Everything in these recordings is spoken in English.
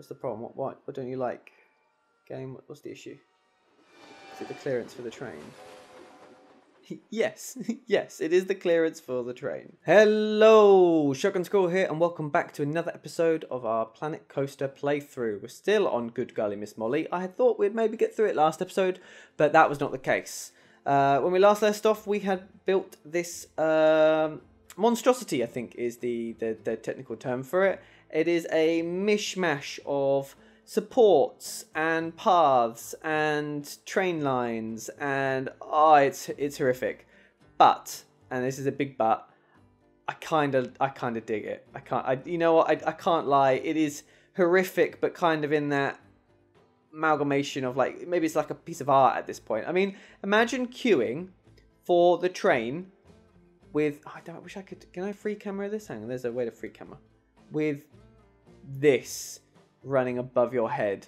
What's the problem? What don't you like? Game, what's the issue? Is it the clearance for the train? Yes, yes, it is the clearance for the train. Hello, Shotgun Squirrel here, and welcome back to another episode of our Planet Coaster playthrough. We're still on Good Golly Miss Molly. I thought we'd maybe get through it last episode, but that was not the case. When we last left off, we had built this monstrosity, I think is the technical term for it. It is a mishmash of supports and paths and train lines, and oh, it's horrific. But, and this is a big but, I kind of dig it. You know what? I can't lie. It is horrific, but kind of in that amalgamation of, like, maybe it's like a piece of art at this point. I mean, imagine queuing for the train with, oh, I wish I could. Can I free camera this? Hang on, there's a way to free camera with this running above your head.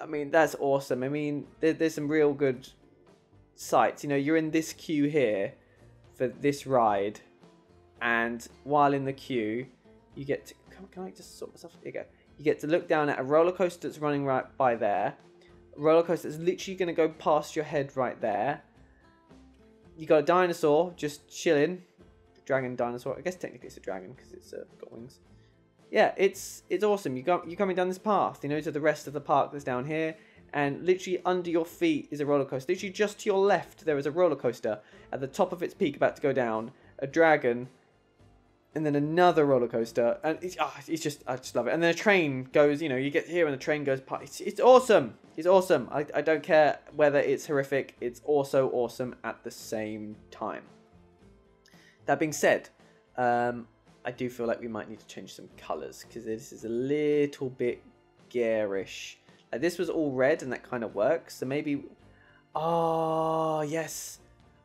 I mean, that's awesome. I mean, there's some real good sights. You know, you're in this queue here for this ride, and while in the queue, you get to, can I just sort myself? There you go. You get to look down at a roller coaster that's running right by there. A roller coaster that's literally going to go past your head right there. You got a dinosaur just chilling. Dragon dinosaur. I guess technically it's a dragon because it's got wings. Yeah, it's awesome. You're coming down this path, you know, to the rest of the park that's down here, and literally under your feet is a roller coaster. Literally just to your left, there is a roller coaster at the top of its peak, about to go down. A dragon, and then another roller coaster, and it's just, I just love it. And then a train goes, you know, you get here and the train goes past. It's awesome. It's awesome. I don't care whether it's horrific. It's also awesome at the same time. That being said, I do feel like we might need to change some colours, because this is a little bit garish. This was all red, and that kind of works, so maybe... Oh, yes!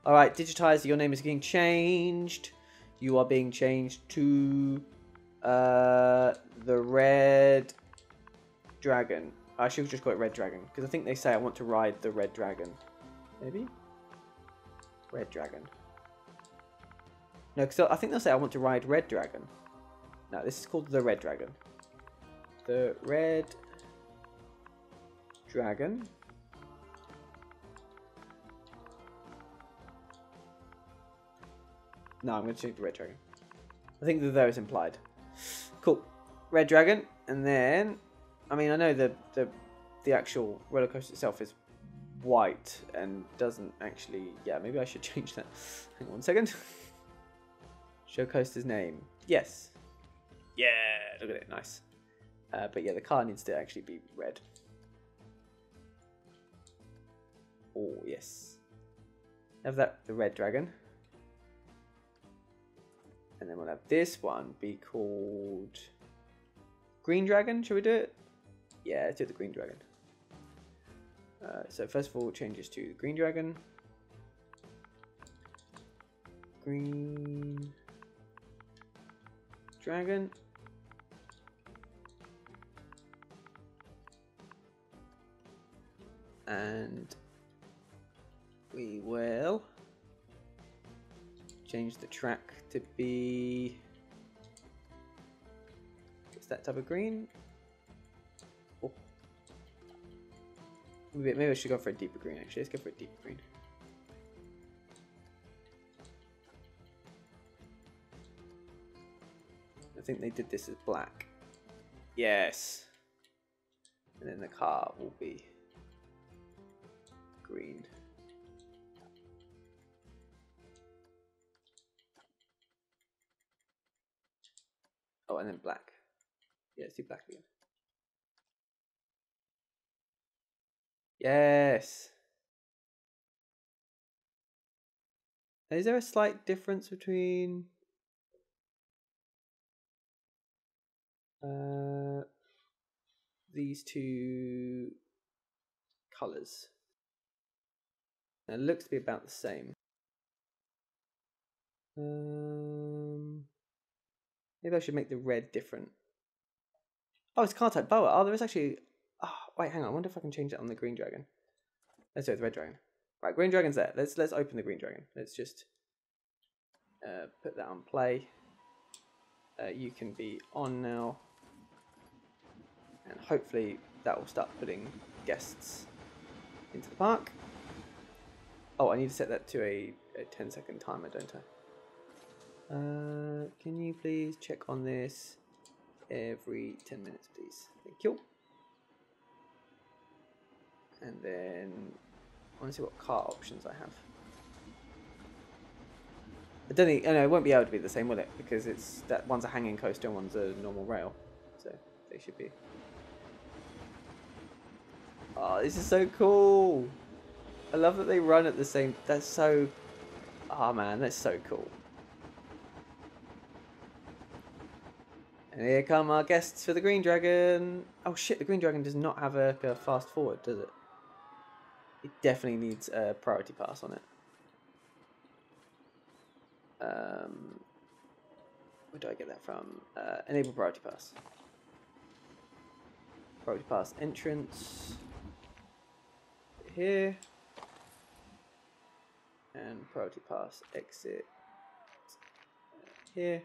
Alright, digitizer, your name is getting changed. You are being changed to... the Red Dragon. I should just call it Red Dragon, because I think they say I want to ride the Red Dragon. Maybe? Red Dragon. No, because I think they'll say I want to ride Red Dragon. No, this is called the Red Dragon. The Red Dragon. No, I'm going to change the Red Dragon. I think the there is implied. Cool. Red Dragon. And then, I mean, I know the actual roller coaster itself is white and doesn't actually... Yeah, maybe I should change that. Hang on 1 second. Show coaster's name. Yes. Yeah, look at it. Nice. But yeah, the car needs to actually be red. Oh, yes. Have that, the Red Dragon. And then we'll have this one be called Green Dragon. Shall we do it? Yeah, let's do the Green Dragon. So first of all, changes to the Green Dragon. Green... Dragon. And we will change the track to be, it's that type of green. Oh. Maybe I should go for a deeper green, actually. Let's go for a deeper green. I think they did this as black. Yes. And then the car will be green. Oh, and then black. Yeah, let's do black again. Yes. Is there a slight difference between... these two colours? Now, it looks to be about the same. Maybe I should make the red different. Oh, it's car type boa. Oh, there is actually... Oh, wait, hang on. I wonder if I can change it on the Green Dragon. Let's do it with the Red Dragon. Right, Green Dragon's there. Let's open the Green Dragon. Let's just put that on play. You can be on now. and hopefully that will start putting guests into the park. Oh, I need to set that to a 10-second timer, don't I? Can you please check on this every 10 minutes, please? Thank you. And then I want to see what car options I have. I don't think, it won't be able to be the same, will it? Because it's that one's a hanging coaster and one's a normal rail, so they should be. Oh, this is so cool! I love that they run at the same. That's so. Oh man, that's so cool. And here come our guests for the Green Dragon. Oh shit, the Green Dragon does not have a fast forward, does it? It definitely needs a priority pass on it. Where do I get that from? Enable priority pass. Priority pass entrance. Here. And priority pass exit. Here.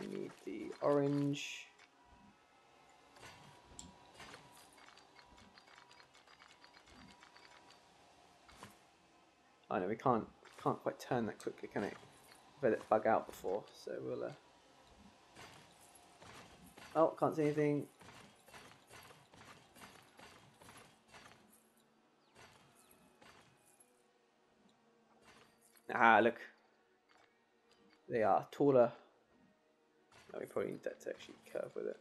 We need the orange. I know we can't quite turn that quickly, can it? I've let it bug out before, so we'll. Oh, can't see anything. Ah, look. They are taller. No, we probably need that to actually curve with it.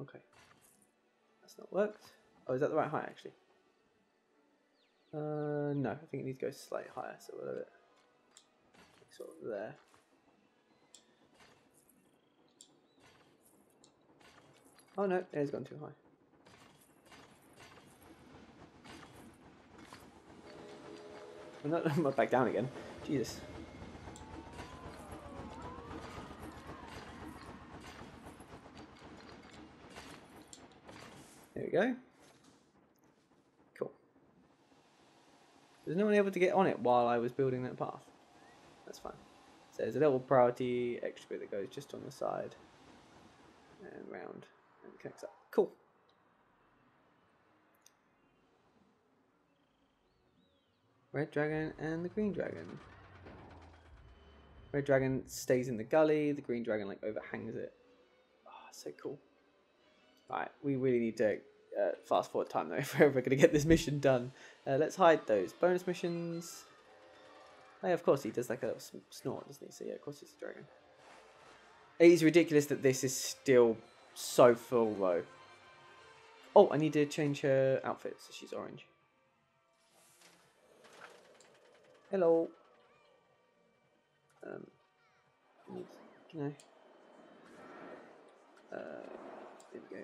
Okay. That's not worked. Oh, is that the right height actually? No, I think it needs to go slightly higher, so we'll have it sort of there. Oh no, it's gone too high. Well, no, I'm back down again. Jesus. There we go. Cool. There's no one able to get on it while I was building that path. That's fine. So there's a little priority extra bit that goes just on the side and round. And connects up. Cool. Red Dragon and the Green Dragon. Red Dragon stays in the gully. The Green Dragon like overhangs it. Ah, oh, so cool. Right, we really need to fast forward time though if we're ever going to get this mission done. Let's hide those bonus missions. Oh, yeah, of course he does like a little snort, doesn't he? So yeah, of course he's a dragon. It is ridiculous that this is still so full though. Oh, I need to change her outfit so she's orange. Hello. Can I? There we go.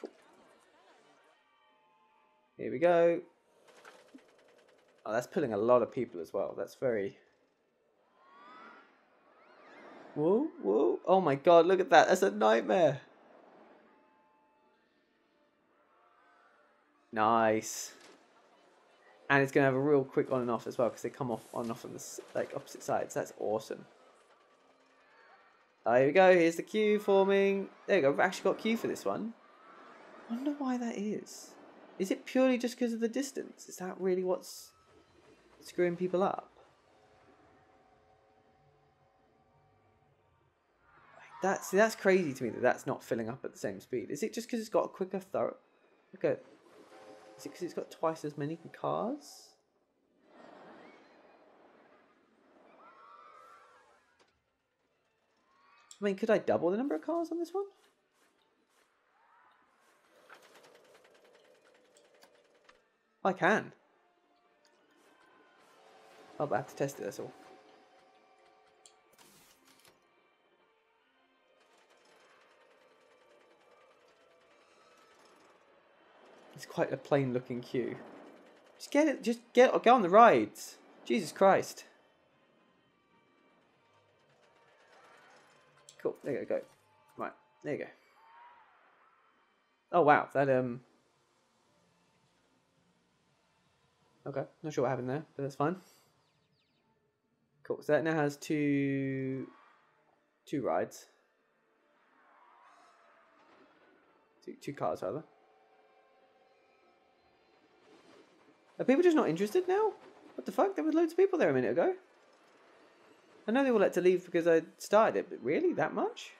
Cool. Here we go. Oh, that's pulling a lot of people as well. That's very. Whoa, whoa. Oh my god, look at that. That's a nightmare. Nice. And it's going to have a real quick on and off as well because they come off on and off on the like, opposite sides. That's awesome. Oh, here we go. Here's the queue forming. There we go. We've actually got queue for this one. I wonder why that is. Is it purely just because of the distance? Is that really what's screwing people up? That's crazy to me that that's not filling up at the same speed. Is it just because it's got a quicker thorough? Okay. Is it because it's got twice as many cars? I mean, could I double the number of cars on this one? I can. Oh, but I have to test it, that's all. It's quite a plain looking queue. Just get it, just go on the rides. Jesus Christ. Cool, there you go. Right, there you go. Oh wow, that okay, not sure what happened there, but that's fine. Cool, so that now has two rides. Two cars, rather. Are people just not interested now? What the fuck? There were loads of people there a minute ago. I know they all had to leave because I started it, but really? That much?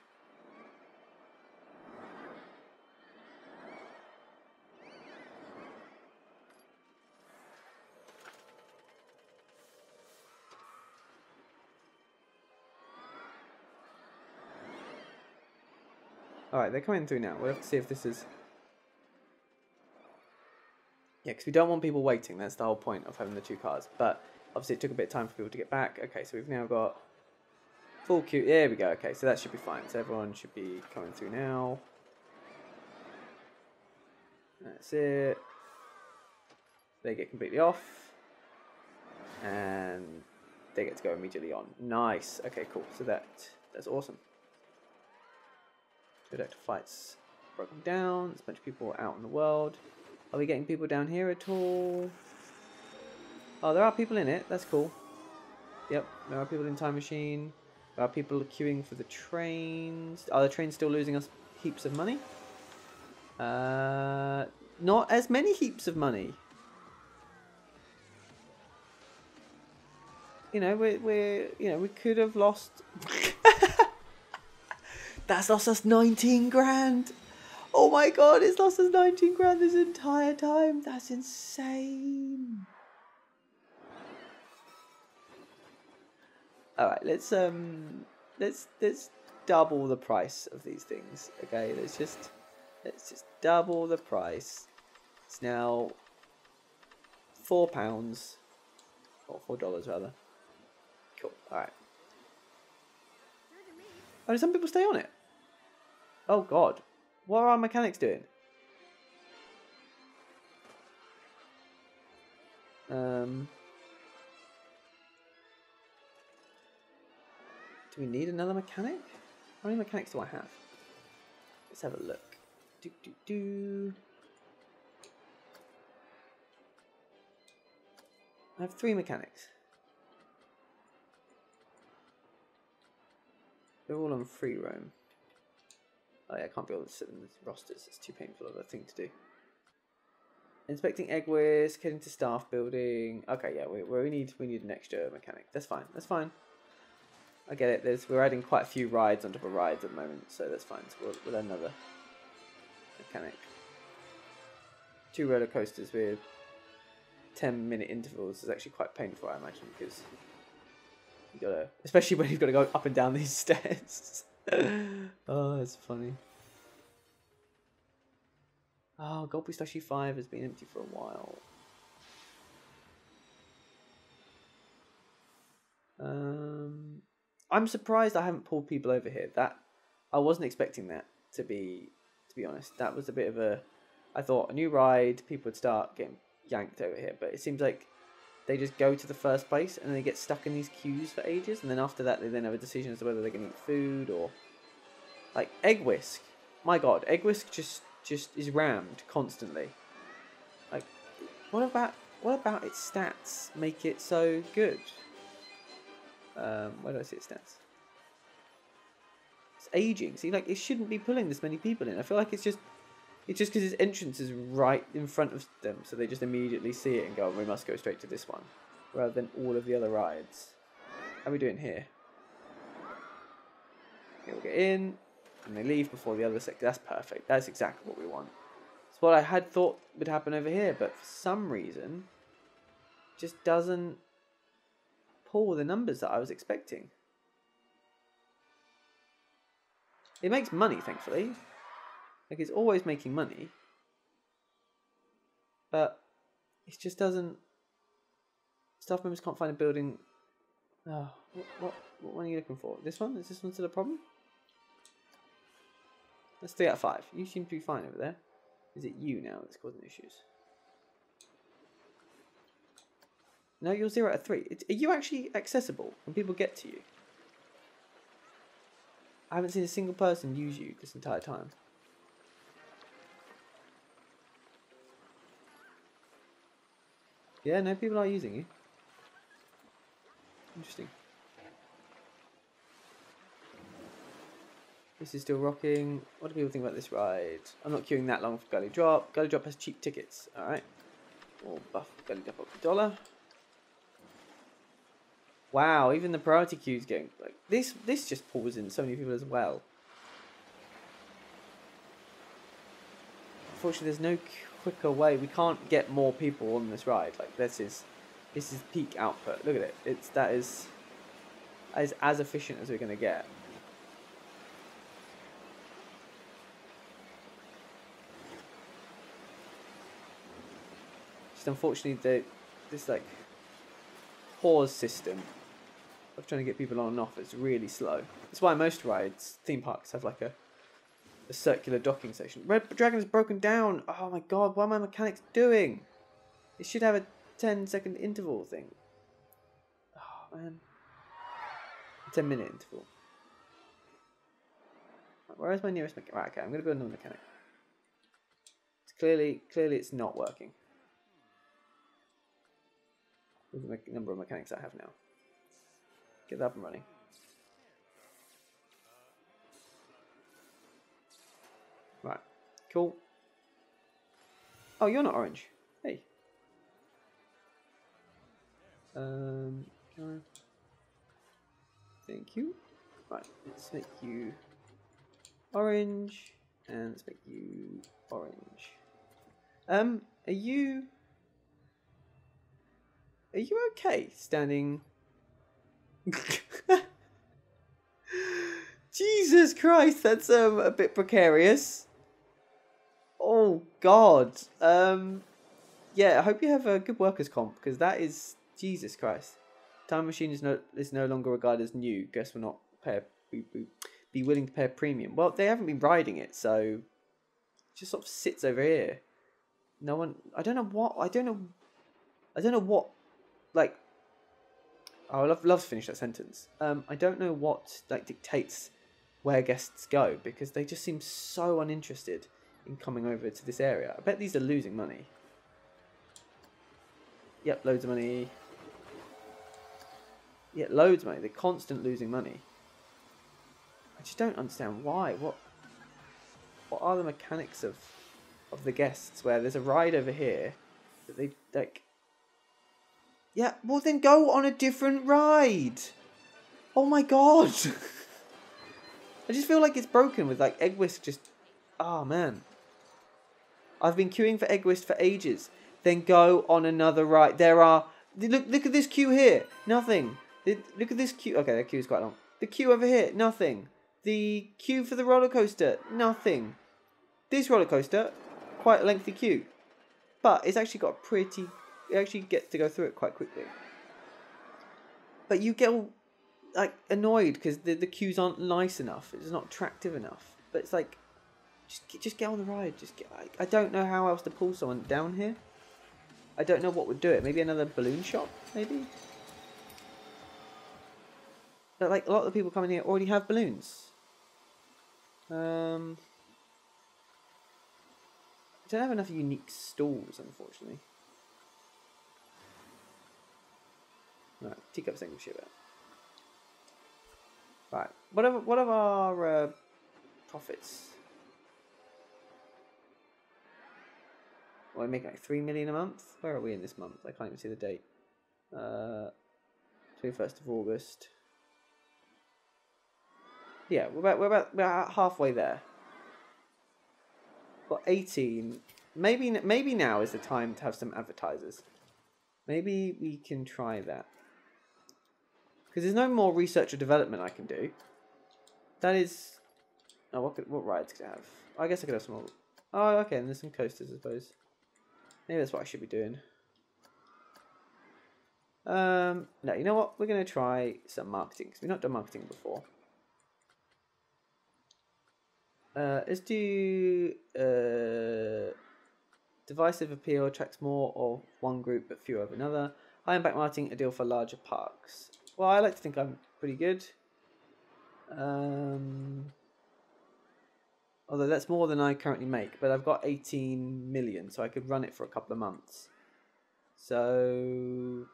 Alright, they're coming through now. We'll have to see if this is... Yeah, because we don't want people waiting. That's the whole point of having the two cars. But obviously it took a bit of time for people to get back. Okay, so we've now got full queue. There we go. Okay, so that should be fine. So everyone should be coming through now. That's it. They get completely off. And they get to go immediately on. Nice. Okay, cool. So that's awesome. Good active flights broken down. There's a bunch of people out in the world. Are we getting people down here at all? Oh, there are people in it. That's cool. Yep, there are people in Time Machine. There are people queuing for the trains. Are the trains still losing us heaps of money? Not as many heaps of money. You know, we could have lost. That's lost us 19 grand. Oh my god, it's lost us 19 grand this entire time. That's insane. All right, let's double the price of these things. Okay, let's just double the price. It's now £4 or $4 rather. Cool. All right. Oh, do some people stay on it? Oh god. What are our mechanics doing? Do we need another mechanic? How many mechanics do I have? Let's have a look. I have 3 mechanics. They're all on free roam. Oh yeah, I can't be able to sit in the rosters. It's too painful of a thing to do. Inspecting egg whisk, heading to staff building. Okay, yeah, we need an extra mechanic. That's fine. That's fine. I get it. We're adding quite a few rides on top of rides at the moment, so that's fine. So we'll add another mechanic. 2 roller coasters with 10-minute intervals is actually quite painful, I imagine, because. You gotta, especially when you've got to go up and down these stairs. Oh, that's funny. Oh, Gold Pistachio 5 has been empty for a while. I'm surprised I haven't pulled people over here. That I wasn't expecting that to be honest. That was a bit of a. I thought a new ride, people would start getting yanked over here, but it seems like. They just go to the first place and they get stuck in these queues for ages, and then after that they then have a decision as to whether they're going to eat food or... Like, egg whisk. My god, egg whisk just is rammed constantly. Like, what about its stats make it so good? Where do I see its stats? It's aging. See, like, it shouldn't be pulling this many people in. I feel like it's just because his entrance is right in front of them, so they just immediately see it and go, we must go straight to this one, rather than all of the other rides. How are we doing here? People get in, and they leave before the other sector. That's perfect. That's exactly what we want. It's what I had thought would happen over here, but for some reason, just doesn't pull the numbers that I was expecting. It makes money, thankfully. Like, it's always making money, but it just doesn't. Staff members can't find a building. Oh, what one are you looking for? This one? Is this one still a problem? That's 3 out of 5. You seem to be fine over there. Is it you now that's causing issues? No, you're 0 out of 3. Are you actually accessible? When people get to you? I haven't seen a single person use you this entire time. Yeah, no, people are using you. Interesting. This is still rocking. What do people think about this ride? I'm not queuing that long for Gully Drop. Gully Drop has cheap tickets. Alright. We'll buff Gully Drop up $1. Wow, even the priority queue's getting like this. This just pulls in so many people as well. Unfortunately, there's no quicker way. We can't get more people on this ride. Like this is peak output. Look at it. That is as efficient as we're gonna get. Just unfortunately, this like pause system of trying to get people on and off is really slow. That's why most rides, theme parks, have like a circular docking station. Red Dragon is broken down. Oh my god, what are my mechanics doing? It should have a 10-second interval thing. Oh man. A 10-minute interval. Where is my nearest mechanic? Right, okay, I'm going to build another mechanic. It's clearly it's not working. The number of mechanics I have now. Get that up and running. Right, cool. Oh, you're not orange. Hey. Thank you. Right, let's make you orange, and let's make you orange. Are you okay standing? Jesus Christ, that's a bit precarious. Oh God. Yeah, I hope you have a good workers' comp, because that is Jesus Christ. Time Machine is no longer regarded as new. Guess we're not be willing to pay a premium. Well, they haven't been riding it, so it just sort of sits over here. No one. I don't know what. Like, I love to finish that sentence. I don't know what like dictates where guests go, because they just seem so uninterested in coming over to this area. I bet these are losing money. Yep, loads of money. Yep, loads of money. They're constant losing money. I just don't understand why. What are the mechanics of the guests where there's a ride over here that they like? Yeah, well then go on a different ride. Oh my god. I just feel like it's broken with like Egg Whisk just... Oh man. I've been queuing for Egg Whisk for ages. Then go on another ride. There are... Look at this queue here. Nothing. Look at this queue. Okay, that queue is quite long. The queue over here. Nothing. The queue for the roller coaster. Nothing. This roller coaster. Quite a lengthy queue. But it's actually got a pretty... It actually gets to go through it quite quickly, but you get all, like, annoyed because the queues aren't nice enough. It's not attractive enough. But it's like, just get on the ride. Just get. I don't know how else to pull someone down here. I don't know what would do it. Maybe another balloon shop. Maybe. But like a lot of the people coming here already have balloons. I don't have enough unique stalls, unfortunately. Right, Teacup's saying shit about. Right, what are our profits? Well, we make like 3 million a month. Where are we in this month? I can't even see the date. 21st of August. Yeah, we're about halfway there. Got 18. Maybe now is the time to have some advertisers. Maybe we can try that. Because there's no more research or development I can do. That is... Oh, what rides could I have? I guess I could have some more... Oh, okay, and there's some coasters, I suppose. Maybe that's what I should be doing. No, you know what? We're going to try some marketing, because we've not done marketing before. Let's do... divisive appeal attracts more of one group but fewer of another. I am backmarking a deal for larger parks. Well, I like to think I'm pretty good. Although that's more than I currently make, but I've got 18 million, so I could run it for a couple of months. So,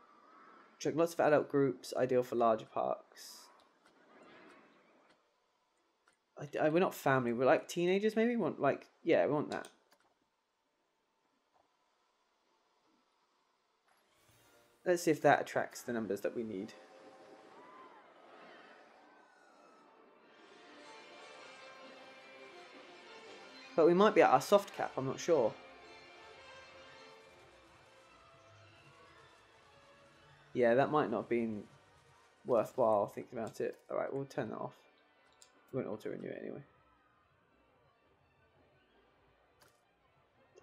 check lots of adult groups, ideal for larger parks. We're not family, we're like teenagers maybe? We want like, yeah, we want that. Let's see if that attracts the numbers that we need. But we might be at our soft cap, I'm not sure. Yeah, that might not have been worthwhile thinking about it. Alright, we'll turn that off. We won't auto-renew it anyway.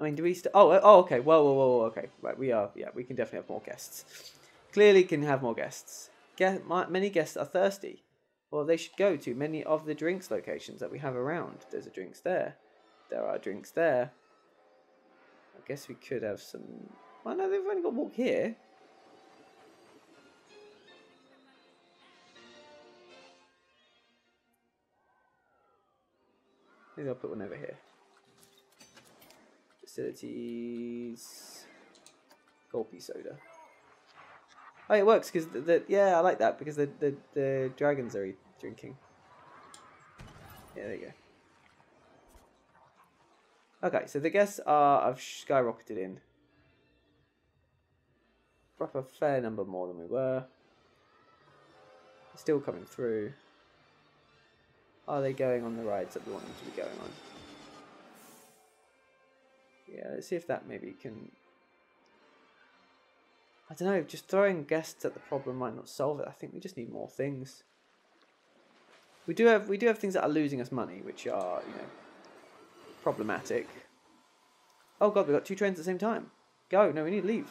I mean, do we still... Oh, okay. Whoa, okay. Right, we are... Yeah, we can definitely have more guests. Clearly can have more guests. Many guests are thirsty. Well, they should go to many of the drinks locations that we have around. There's a drinks there. There are drinks there. I guess we could have some... Well, no, they've only got walk here. Maybe I'll put one over here. Facilities, gulpy soda. Oh, it works because yeah, I like that because the dragons are drinking. Yeah, there you go. Okay, so the guests I've skyrocketed in. We're up a fair number more than we were. Still coming through. Are they going on the rides that we want them to be going on? Yeah, let's see if that maybe can... I don't know, just throwing guests at the problem might not solve it. I think we just need more things. We do have things that are losing us money, which are, you know, problematic. Oh god, we got two trains at the same time. Go, no, we need to leave.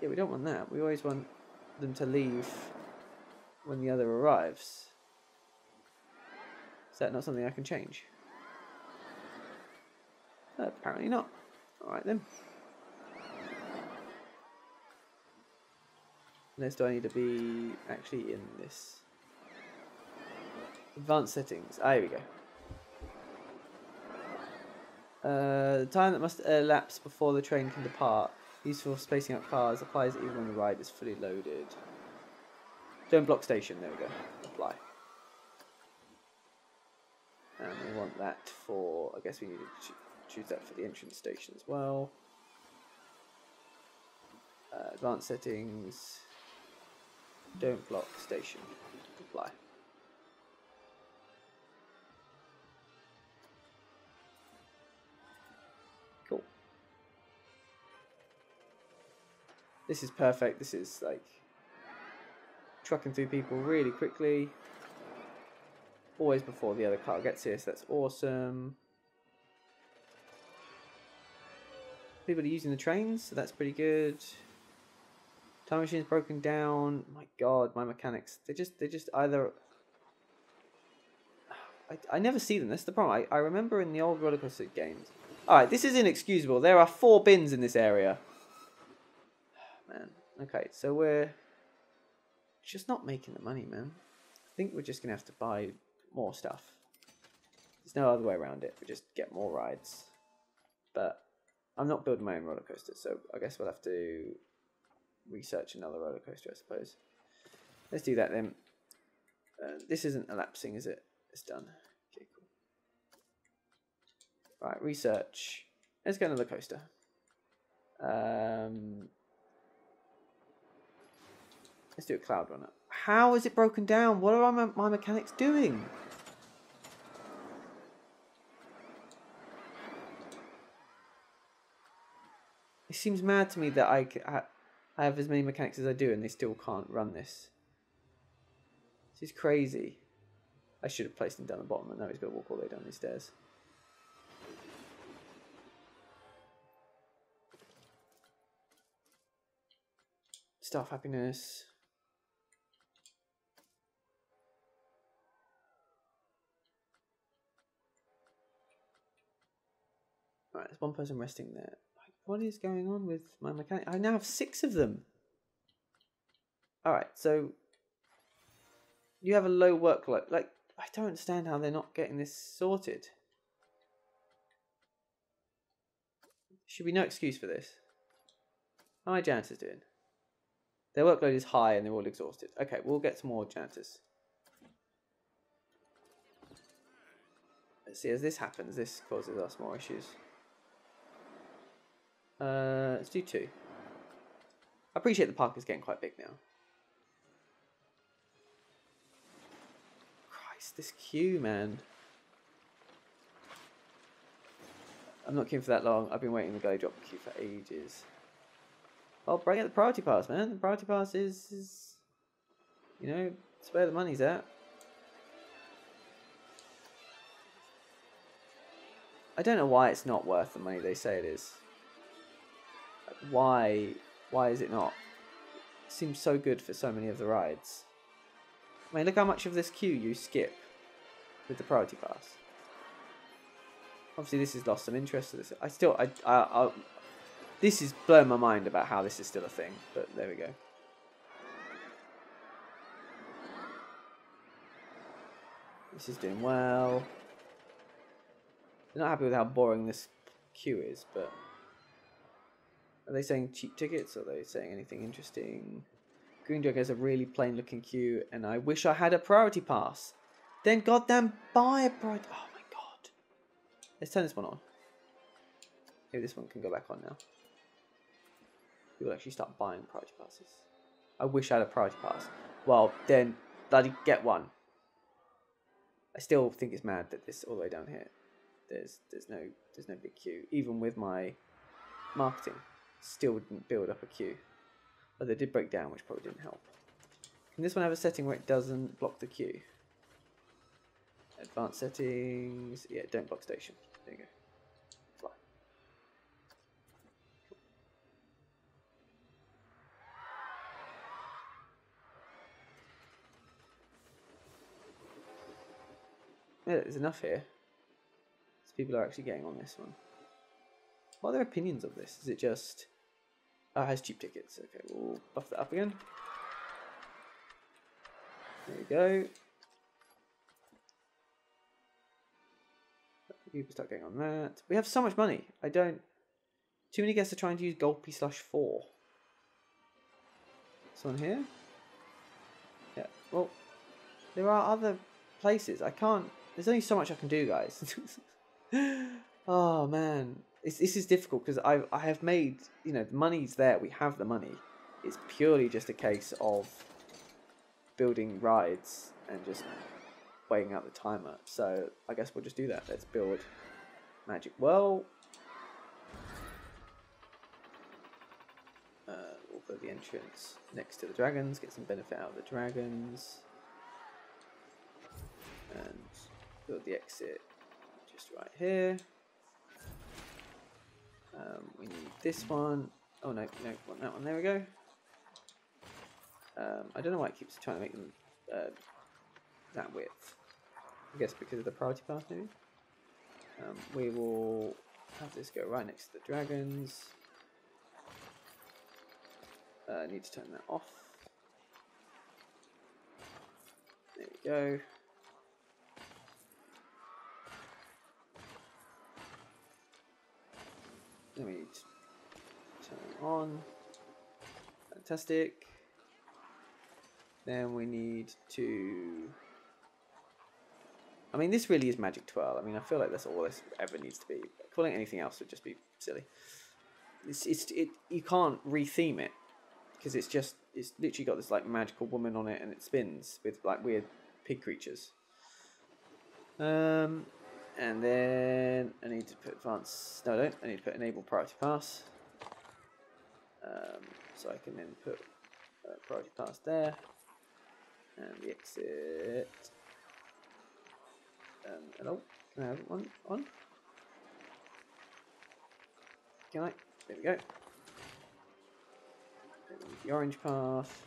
Yeah, we don't want that. We always want them to leave when the other arrives. Is that not something I can change? Apparently not. Alright then. Unless do I need to be actually in this? Advanced settings. Ah, here we go. The time that must elapse before the train can depart. Useful for spacing out cars. Applies even when the ride is fully loaded. Don't block station. There we go. Apply. And we want that for... I guess we need to... choose that for the entrance station as well. Advanced settings. Don't block station. Apply. Cool. This is perfect. This is like trucking through people really quickly. Always before the other car gets here, so that's awesome. People are using the trains, so that's pretty good. Time machine's broken down. My god, my mechanics. They just either... I never see them. That's the problem. I remember in the old roller coaster games. Alright, this is inexcusable. There are 4 bins in this area. Man. Okay, so we're just not making the money, man. I think we're just going to have to buy more stuff. There's no other way around it. We just get more rides. But... I'm not building my own roller coaster, so I guess we'll have to research another roller coaster, I suppose. Let's do that then. This isn't elapsing, is it? It's done. Okay, cool. Right, research. Let's go another coaster. Let's do a cloud runner. How is it broken down? What are my mechanics doing? It seems mad to me that I have as many mechanics as I do and they still can't run this. This is crazy. I should have placed him down the bottom, but now he's going to walk all the way down these stairs. Staff happiness. Alright, there's one person resting there. What is going on with my mechanic? I now have 6 of them. Alright, so you have a low workload. Like, I don't understand how they're not getting this sorted. Should be no excuse for this. How are my janitors doing? Their workload is high and they're all exhausted. Okay, we'll get some more janitors. Let's see, as this happens, this causes us more issues. Let's do 2. I appreciate the park is getting quite big now. Christ, this queue, man. I'm not queuing for that long. I've been waiting in the Golly Drop queue for ages. Oh, bring out the priority pass, man. The priority pass is you know, it's where the money's at. I don't know why it's not worth the money they say it is. Why is it not? It seems so good for so many of the rides. I mean, look how much of this queue you skip with the priority pass. Obviously, this has lost some interest to this. This is blowing my mind about how this is still a thing, but there we go. This is doing well. I'm not happy with how boring this queue is, but... Are they saying cheap tickets? Are they saying anything interesting? Green Jug has a really plain looking queue, and I wish I had a priority pass. Then goddamn buy a priority... Oh my god. Let's turn this one on. Maybe this one can go back on now. People actually start buying priority passes. I wish I had a priority pass. Well, then bloody get one. I still think it's mad that this all the way down here. There's no big queue. Even with my marketing, still didn't build up a queue. But they did break down, which probably didn't help. Can this one have a setting where it doesn't block the queue? Advanced settings. Yeah, don't block station. There you go. Fly. Yeah, there's enough here. People are actually getting on this one. What are their opinions of this? Is it just... Oh, it has cheap tickets. Okay, we'll buff that up again. There we go. People start getting on that. We have so much money. I don't... Too many guests are trying to use Gulpy slash 4. This one here? Yeah, well... There are other places. I can't... There's only so much I can do, guys. Oh man, this is difficult because I have made, you know, the money's there, we have the money. It's purely just a case of building rides and just weighing out the timer. So I guess we'll just do that. Let's build Magic Well. We'll put the entrance next to the dragons, get some benefit out of the dragons. And build the exit. Right here. We need this one. Oh no, want that one. There we go. I don't know why it keeps trying to make them that width. I guess because of the priority path maybe. We will have this go right next to the dragons. I need to turn that off. There we go. Let me turn it on. Fantastic. Then we need to... I mean, this really is Magic 12. I mean, I feel like that's all this ever needs to be. But calling it anything else would just be silly. You can't retheme it because it's literally got this like magical woman on it, and it spins with like weird pig creatures. And then I need to put advanced. No, I don't. I need to put enable priority pass. So I can then put priority pass there, and the exit. Hello, can I have one on? Can I? There we go. The orange path.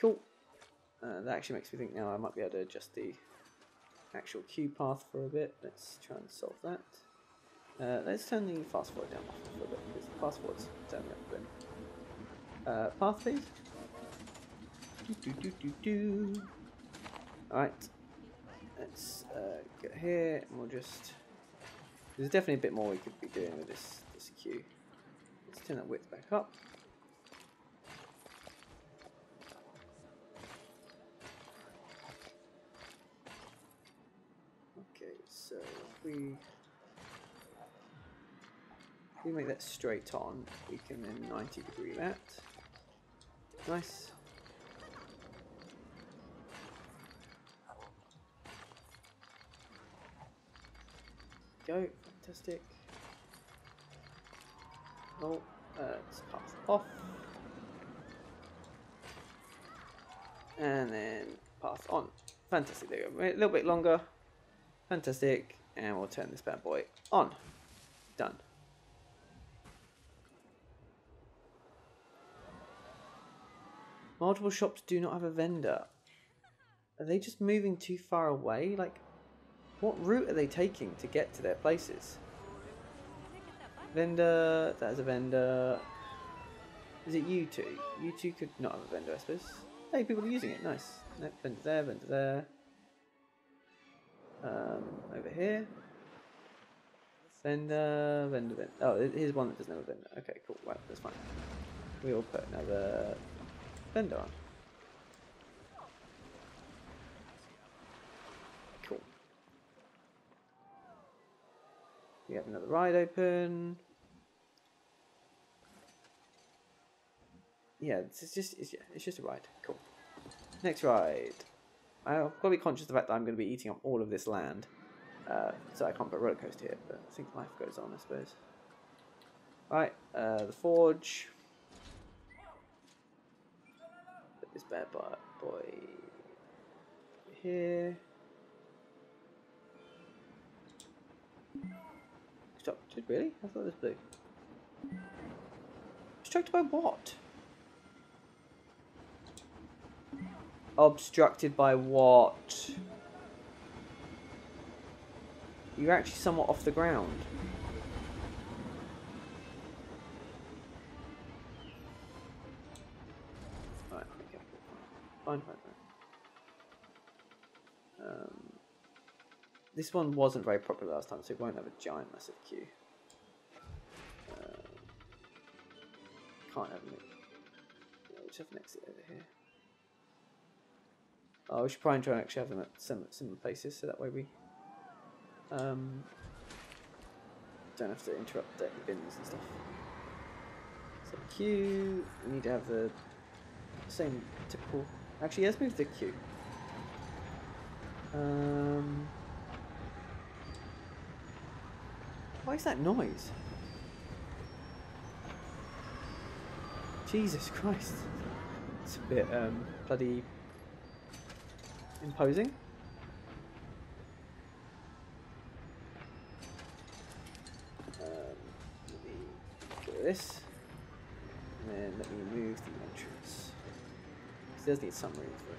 Cool. That actually makes me think now I might be able to adjust the actual queue path for a bit. Let's try and solve that. Let's turn the fast forward down for a bit, because the fast forward's turning up a bit. Path, please. Alright. Let's get here, and we'll just... There's definitely a bit more we could be doing with this queue. Let's turn that width back up. Okay, so if we make that straight on, we can then 90 degree that. Nice. Go, fantastic. Oh, let's pass off. And then pass on. Fantastic, there we go. A little bit longer. Fantastic. And we'll turn this bad boy on. Done. Multiple shops do not have a vendor. Are they just moving too far away? Like, what route are they taking to get to their places? Vendor, that is a vendor. Is it you two? You two could not have a vendor, I suppose. Hey, people are using it, nice. No, vendor there, vendor there. Over here. Vendor, vendor, vendor. Oh, here's one that doesn't have a vendor. Okay, cool, right, that's fine. We all put another vendor on. Cool. We have another ride open. Yeah, this is just it's just a ride. Cool. Next ride. I've got to be conscious of the fact that I'm going to be eating up all of this land, so I can't put a roller coaster here. But I think life goes on, I suppose. Right, the forge. This bad boy here. Stop. Really? I thought it was blue. Obstructed by what? Obstructed by what? You're actually somewhat off the ground. This one wasn't very popular last time, so it won't have a giant massive queue. Can't have any. Yeah, we should have an exit over here. Oh, we should probably try and actually have them at similar places, so that way we don't have to interrupt the bins and stuff. So queue, we need to have the same typical. Actually, let's move the queue. Why is that noise? Jesus Christ. It's a bit bloody imposing. Let me get this. And then let me move the entrance. Because it does need some room for it.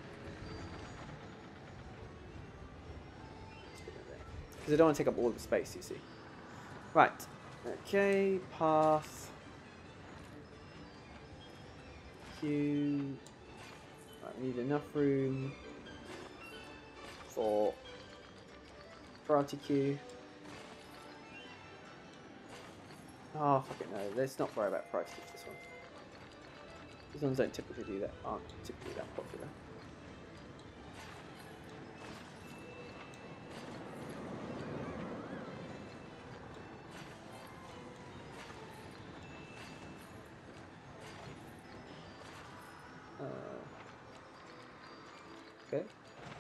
Because I don't want to take up all the space, you see. Right. Okay. Path. Queue. Right, we need enough room for priority queue. Oh, fuck it, no. Let's not worry about priority for this one. These ones don't typically do that. Aren't typically that popular.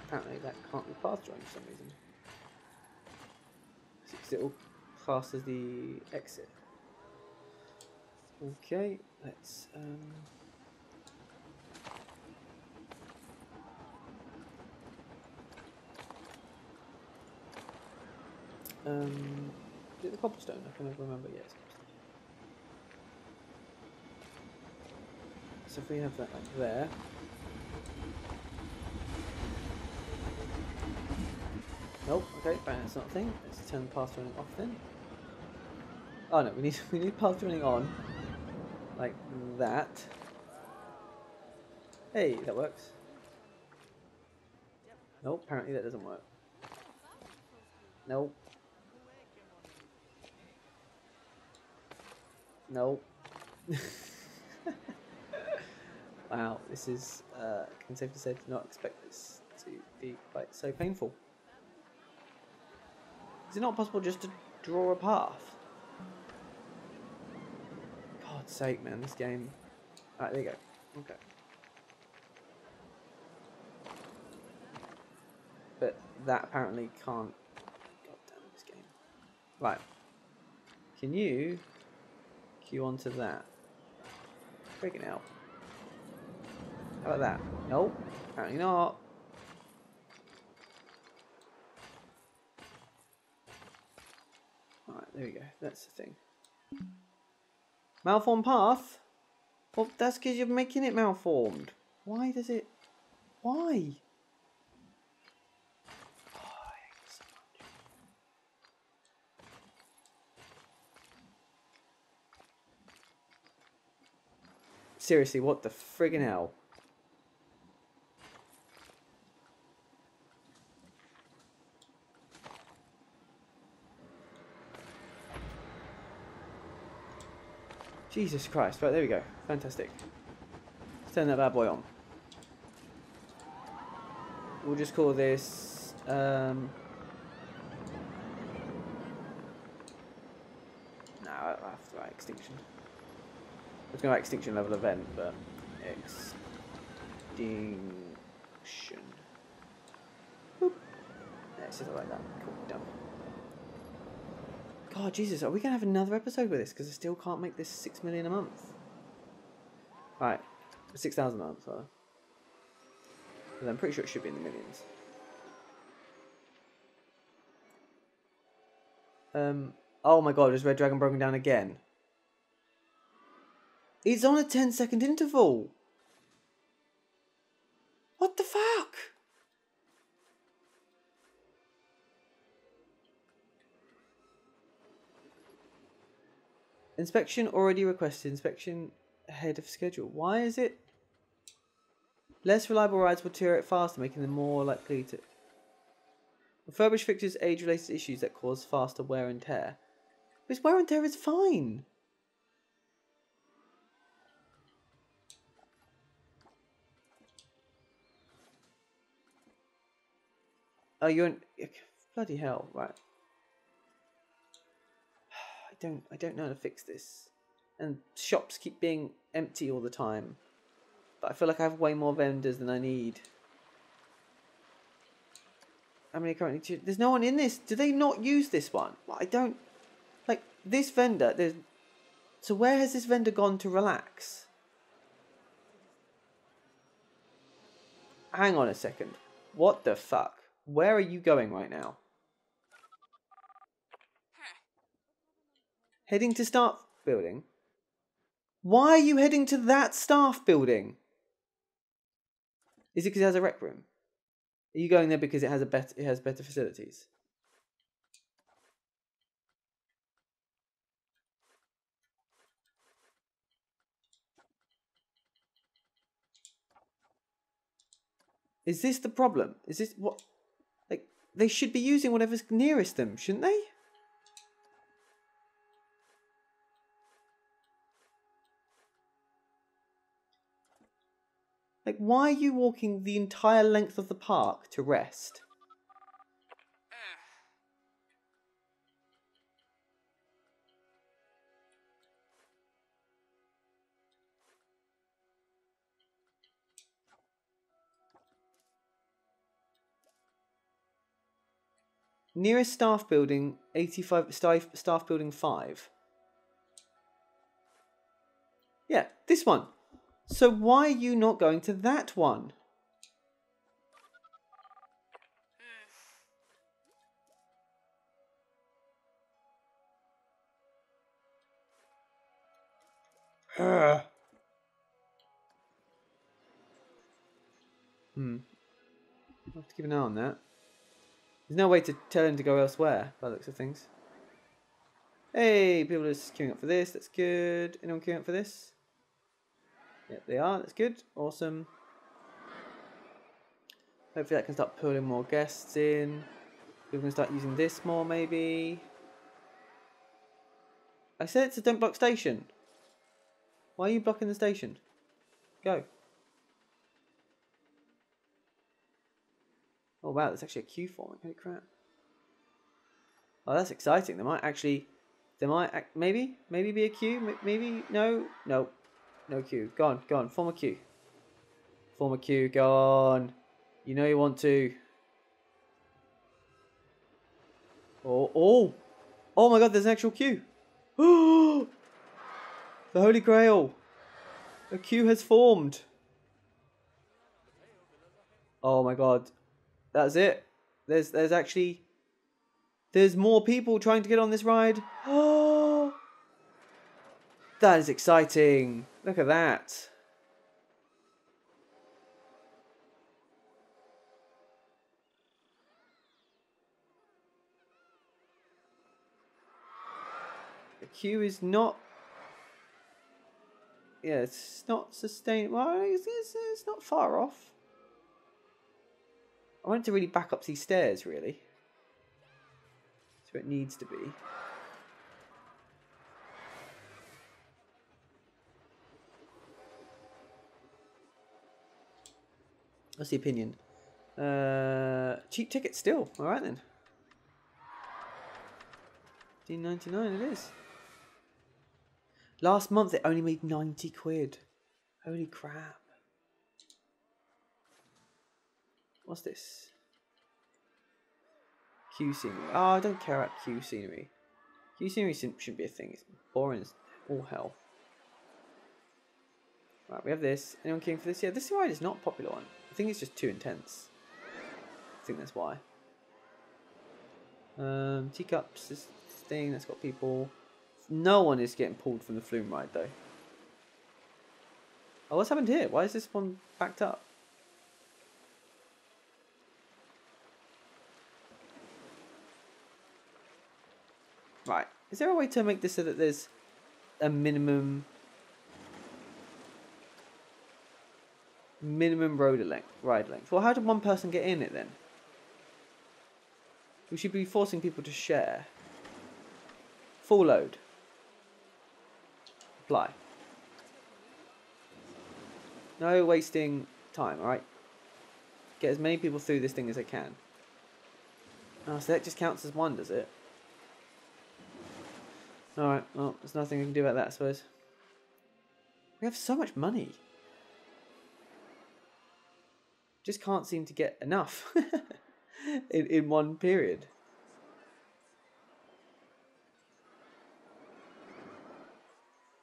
Apparently that can't be path drawn for some reason. Because it all passes the exit. Okay, let's is it the cobblestone? I can never remember. Yes. So if we have that like there. Nope, okay, that's not a thing. Let's turn the path joining off then. Oh no, we need path joining on. Like that. Hey, that works. Nope, apparently that doesn't work. Nope. Nope. Wow, this is, can safely say, did not expect this to be quite so painful. Is it not possible just to draw a path? God's sake, man, this game. Alright, there you go. Okay. But that apparently can't. God damn this game. Right. Can you queue onto that? Freaking out. How about that? Nope. Apparently not. Alright, there we go. That's the thing. Malformed path? Well, that's because you're making it malformed. Why does it... Why? Oh, I hate this so much. Seriously, what the friggin' hell? Jesus Christ, right, there we go. Fantastic. Let's turn that bad boy on. We'll just call this, no, I'll have to write extinction. I was going to write extinction level event, but... Extinction. Boop. Yeah, it's just like that. Cool, done. God, Jesus, are we going to have another episode with this? Because I still can't make this 6 million a month. Alright, 6,000 a month, rather. But I'm pretty sure it should be in the millions. Oh my God, is Red Dragon broken down again? It's on a 10-second interval! What the fuck? Inspection already requested. Inspection ahead of schedule. Why is it? Less reliable rides will tear it faster, making them more likely to... Refurbish fixtures age-related issues that cause faster wear and tear. Because wear and tear is fine. Oh, you're in... Bloody hell, right. I don't know how to fix this, and shops keep being empty all the time, but I feel like I have way more vendors than I need. How many currently? There's no one in this. Do they not use this one? Well, I don't like this vendor. There's... So where has this vendor gone to relax? Hang on a second. What the fuck? Where are you going right now? Heading to staff building? Why are you heading to that staff building? Is it because it has a rec room? Are you going there because it has better facilities? Is this the problem? Is this what? Like, they should be using whatever's nearest them, shouldn't they? Like, why are you walking the entire length of the park to rest? Nearest staff building, 85, staff building 5. Yeah, this one. So why are you not going to that one? I'll have to keep an eye on that. There's no way to tell him to go elsewhere, by the looks of things. Hey, people are just queuing up for this. That's good. Anyone queuing up for this? Yep, they are. That's good. Awesome. Hopefully that can start pulling more guests in. People can start using this more, maybe. I said it's a don't block station. Why are you blocking the station? Go. Oh wow, there's actually a queue forming. Holy crap. Oh, that's exciting. There might actually... There might... Maybe be a queue? Maybe... No? No. No queue. Gone. Gone. Form a queue. Form a queue. Gone. You know you want to. Oh. Oh! Oh my god, there's an actual queue. Oh! The Holy Grail. A queue has formed. Oh my god. That's it. There's actually... There's more people trying to get on this ride. Oh, that is exciting. Look at that. The queue is not... Yeah, it's not sustainable. Well, it's not far off. I want it to really back up these stairs, really. So it needs to be. What's the opinion? Cheap ticket still. All right then. $15.99 it is. Last month it only made 90 quid. Holy crap. What's this? Queue scenery. Oh, I don't care about queue scenery. Queue scenery shouldn't be a thing. It's boring as all hell. Right, we have this. Anyone queuing for this? Yeah, this ride is not a popular one. I think it's just too intense. I think that's why. Teacups, this thing that's got people. No one is getting pulled from the flume ride though. Oh, what's happened here? Why is this one backed up? Right, is there a way to make this so that there's a minimum road length, ride length? Well, how did one person get in it then? We should be forcing people to share. Full load. Apply. No wasting time, alright? Get as many people through this thing as I can. Oh, so that just counts as one, does it? Alright, well, there's nothing we can do about that, I suppose. We have so much money. Just can't seem to get enough in one period.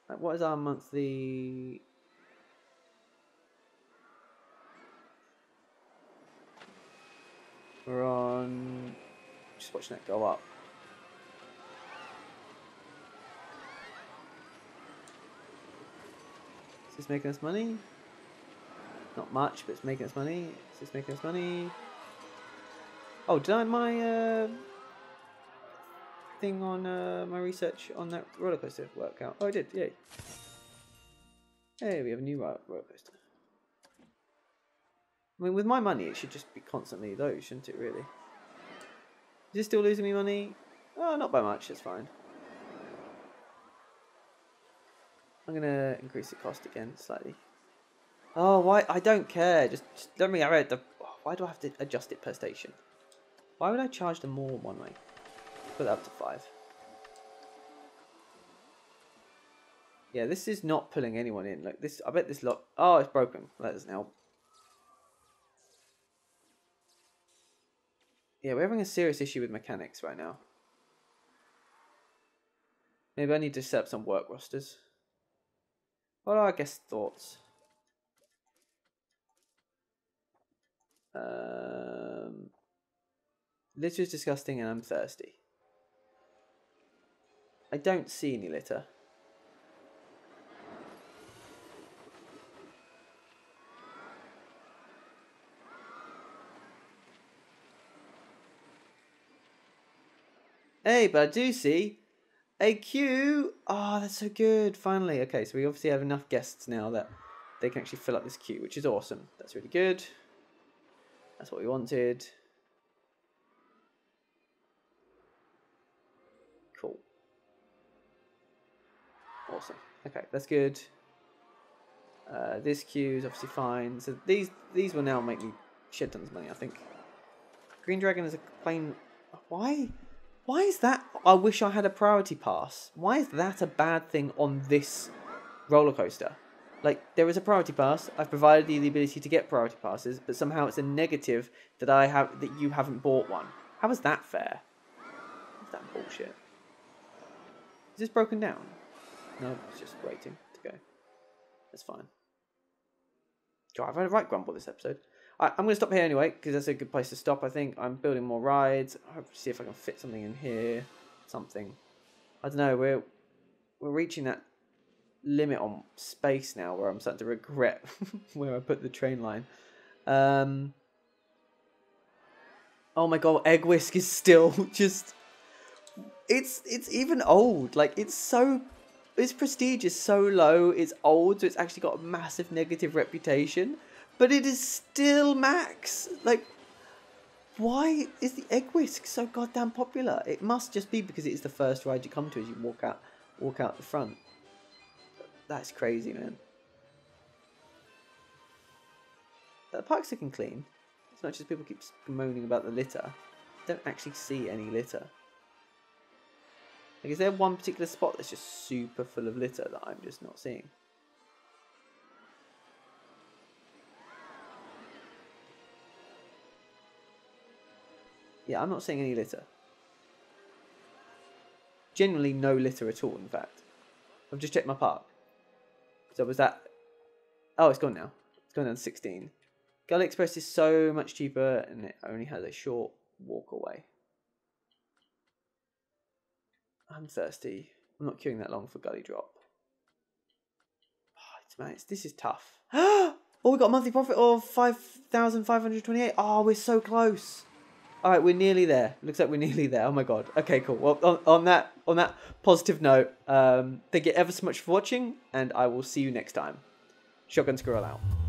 Like, what is our monthly... We're on... Just watching that go up. Is this making us money? Not much, but it's making us money. Is this making us money? Oh, did I have my thing on my research on that roller coaster work out? Oh, I did, yay. Hey, we have a new roller coaster. I mean, with my money, it should just be constantly those, shouldn't it, really? Is this still losing me money? Oh, not by much, it's fine. I'm gonna increase the cost again slightly. Oh, why? I don't care. Just let me. I read the. Why do I have to adjust it per station? Why would I charge them more one way? Put that up to 5. Yeah, this is not pulling anyone in. Like this. I bet this lock. Oh, it's broken. That doesn't help. Yeah, we're having a serious issue with mechanics right now. Maybe I need to set up some work rosters. What are our guest thoughts? Litter is disgusting and I'm thirsty. I don't see any litter. Hey, but I do see a queue. Oh, that's so good, finally. Okay, so we obviously have enough guests now that they can actually fill up this queue, which is awesome. That's really good. That's what we wanted. Cool. Awesome. Okay, that's good. This queue is obviously fine. So these will now make me shed tons of money, I think. Green Dragon is a plain... Why? Why is that? I wish I had a priority pass. Why is that a bad thing on this roller coaster? Like, there is a priority pass. I've provided you the ability to get priority passes, but somehow it's a negative that I have that you haven't bought one. How is that fair? What's that bullshit? Is this broken down? No, it's just waiting to go. That's fine. God, I've had a right grumble this episode. I'm going to stop here anyway, because that's a good place to stop, I think. I'm building more rides. I hope to see if I can fit something in here. Something. I don't know, we're reaching that limit on space now, where I'm starting to regret where I put the train line. Oh my god, Egg Whisk is still just... It's even old. Like, it's so... Its prestige is so low, it's old, so it's actually got a massive negative reputation. But it is still max. Like, why is the Egg Whisk so goddamn popular? It must just be because it is the first ride you come to as you walk out the front. That's crazy, man. But the park's looking clean. As much as people keep moaning about the litter, I don't actually see any litter. Like, is there one particular spot that's just super full of litter that I'm just not seeing? Yeah, I'm not seeing any litter. Genuinely no litter at all, in fact. I've just checked my park. So was that... Oh, it's gone now. It's gone down to 16. Gully Express is so much cheaper and it only has a short walk away. I'm thirsty. I'm not queuing that long for Gully Drop. Oh, it's, man, this is tough. Oh, we got a monthly profit of 5,528. Oh, we're so close. All right, we're nearly there. Looks like we're nearly there. Oh my god. Okay, cool. Well, on that positive note, thank you ever so much for watching, and I will see you next time. Shotgun Squirrel out.